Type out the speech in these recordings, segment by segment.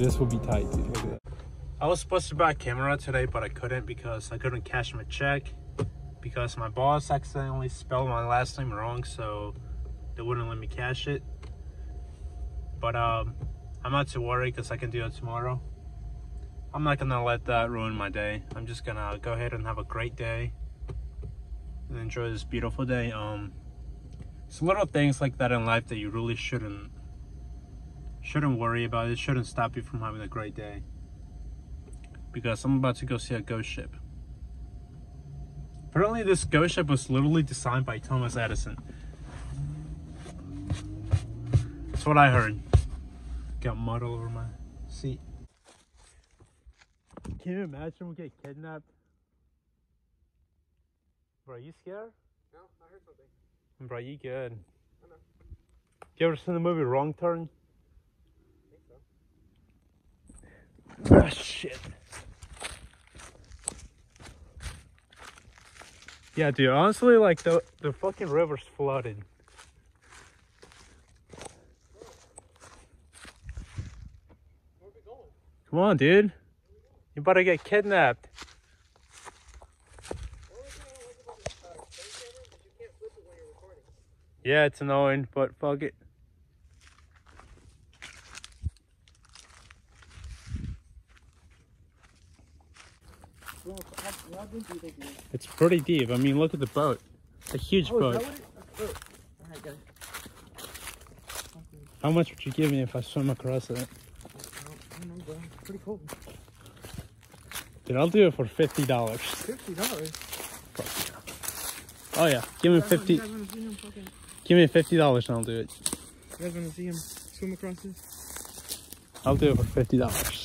this will be tight, dude. Look at that. I was supposed to buy a camera today, but I couldn't because I couldn't cash my check because my boss accidentally spelled my last name wrong, so they wouldn't let me cash it. But I'm not too worried because I can do it tomorrow. I'm not gonna let that ruin my day. I'm just gonna go ahead and have a great day and enjoy this beautiful day. It's little things like that in life that you really shouldn't worry about. It shouldn't stop you from having a great day, because I'm about to go see a ghost ship. Apparently this ghost ship was literally designed by Thomas Edison. That's what I heard. Got mud all over my seat. Can you imagine we get kidnapped? Bro, you scared? No, I heard something. Bro, you good. I know. You ever seen the movie Wrong Turn? I think so. Ah, shit. Yeah, dude, honestly, like, the fucking river's flooded. Where are we going? Come on, dude. You better get kidnapped. Yeah, it's annoying, but fuck it. It's pretty deep. I mean, look at the boat. It's a huge boat. How much would you give me if I swim across it? I don't know, bro. It's pretty cool. Dude, I'll do it for $50. $50? Fuck yeah. Oh yeah, give me 50. Give me $50 and I'll do it. You guys want to see him swim across this? I'll do it for $50.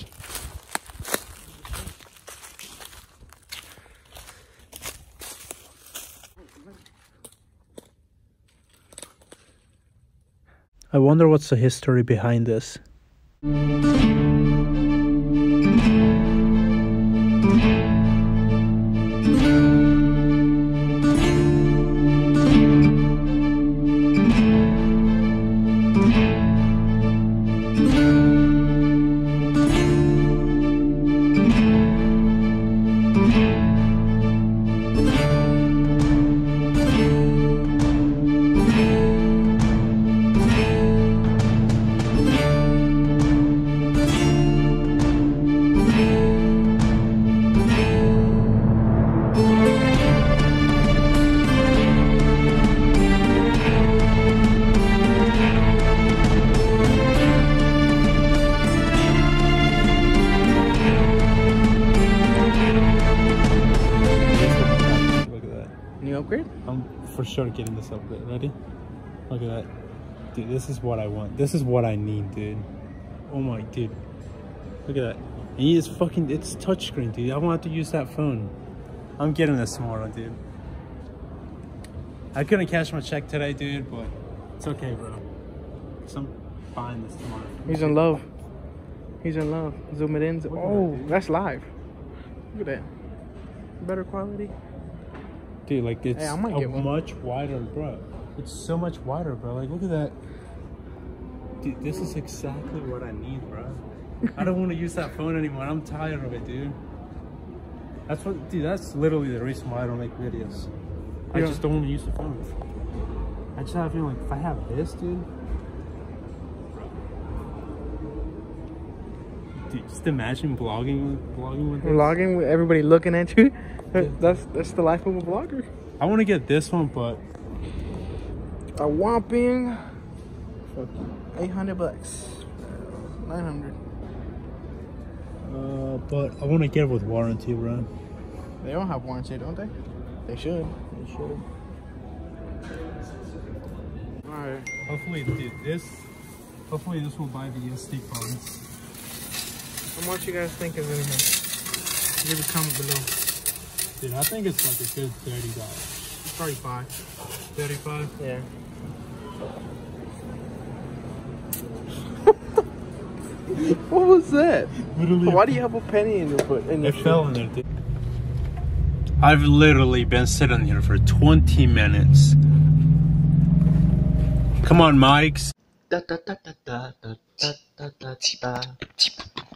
I wonder what's the history behind this. Upgrade? I'm for sure getting this upgrade. Ready? Look at that. Dude, this is what I want. This is what I need, dude. Oh my, dude. Look at that. And he is fucking, it's touchscreen, dude. I want to use that phone. I'm getting this tomorrow, dude. I couldn't cash my check today, dude, but it's okay, bro. So I'm buying this tomorrow. He's in love. He's in love. Zoom it in. Oh, that's live. Look at that. Better quality. Dude, like, it's much wider, bro. It's so much wider, bro. Like, look at that. Dude, this is exactly what I need, bro. I don't want to use that phone anymore. I'm tired of it, dude. That's what, dude, that's literally the reason why I don't make videos. Yeah. I just don't want to use the phone. I just have a feeling, like, if I have this, dude. Dude, just imagine vlogging with everybody looking at you. That's the life of a vlogger. I want to get this one, but a whopping $800, $900. But I want to get it with warranty, bro. They don't have warranty, don't they? They should. They should. All right. Hopefully, dude, this. Hopefully, this will buy the SD cards. How much you guys think is in here? Leave a comment below. Dude, I think it's like a good $30. 35. 35? Yeah. What was that? Literally, why do you have a penny in your foot? It fell in there, dude. I've literally been sitting here for 20 minutes. Come on, Mike's.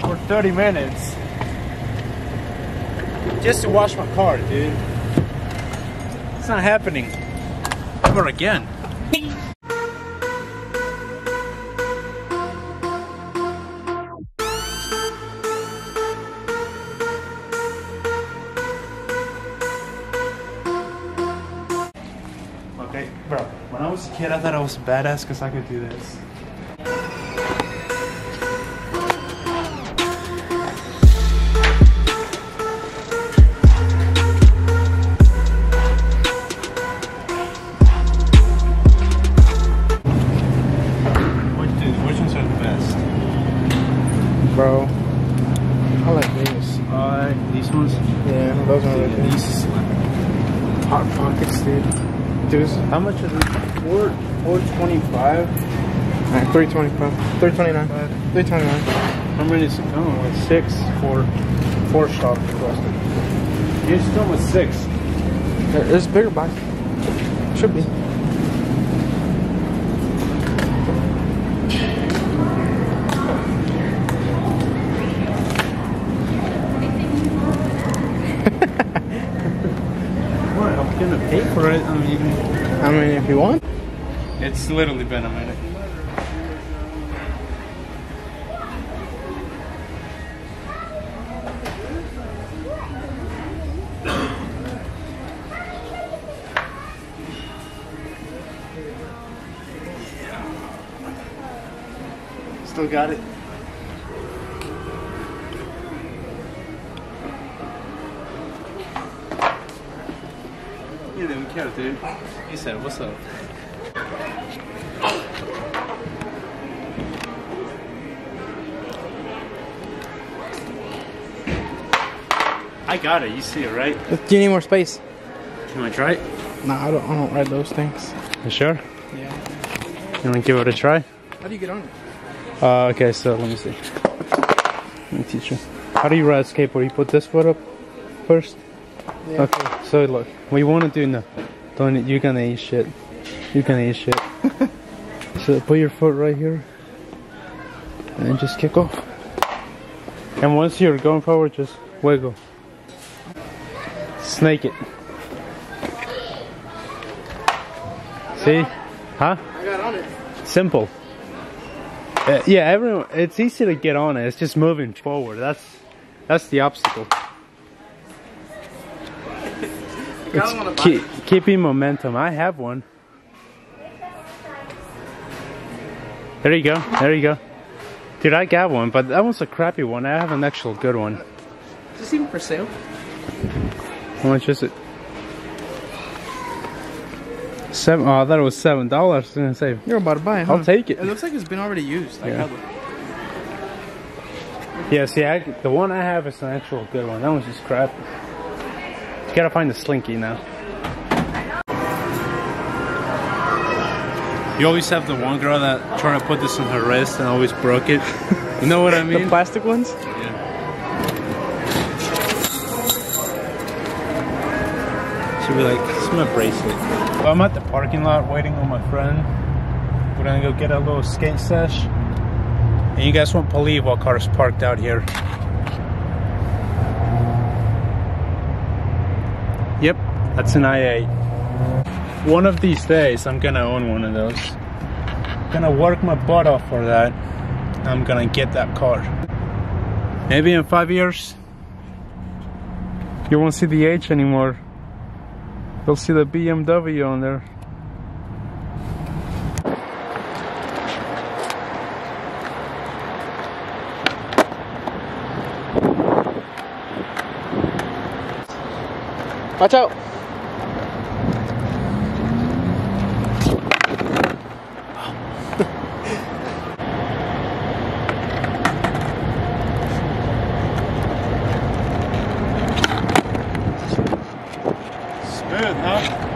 for 30 minutes just to wash my car, dude. It's not happening. Over again. Bro, when I was a kid, I thought I was badass because I could do this. Which ones are the best? Bro, I like these. These ones? Yeah, those are really good. These Hot Pockets, dude. Dude, how much is it? 425? 325. 329. 329. How many is it? I don't know, like 6 for 4 shop requested. You're still with 6. There's a bigger box. Should be. Gonna pay for it. I mean, if you want, it's literally been a minute. Yeah. Still got it. You didn't even care, dude. You said, what's up? I got it, you see it, right? Do you need more space? Can I try it? Nah, I don't ride those things. You sure? Yeah. You wanna give it a try? How do you get on it? Okay, so let me see. Let me teach you. How do you ride a skateboard? You put this foot up first? Yeah. Okay, so look, we want to do nothing. Don't, you're gonna eat shit. You're gonna eat shit. So put your foot right here and just kick off. And once you're going forward, just wiggle. Snake it. See? Huh? I got on it. Simple. Yeah, everyone, it's easy to get on it. It's just moving forward. That's the obstacle. It's keeping momentum. I have one. There you go. There you go. Dude, I got one, but that one's a crappy one. I have an actual good one. Is this even for sale? How much is it? $7. Oh, I thought it was $7. I didn't save. You're about to buy it, huh? I'll take it. It looks like it's been already used. Yeah. Yeah, see, the one I have is an actual good one. That one's just crap. You gotta find the slinky now. You always have the one girl that tried to put this on her wrist and always broke it. You know what I mean? The plastic ones? Yeah. She'll be like, this is my bracelet. Well, I'm at the parking lot waiting on my friend. We're gonna go get a little skate sesh. And you guys won't believe what car's parked out here. Yep, that's an i8. One of these days, I'm gonna own one of those. I'm gonna work my butt off for that. I'm gonna get that car. Maybe in 5 years, you won't see the H anymore. You'll see the BMW on there. Watch out! good, huh?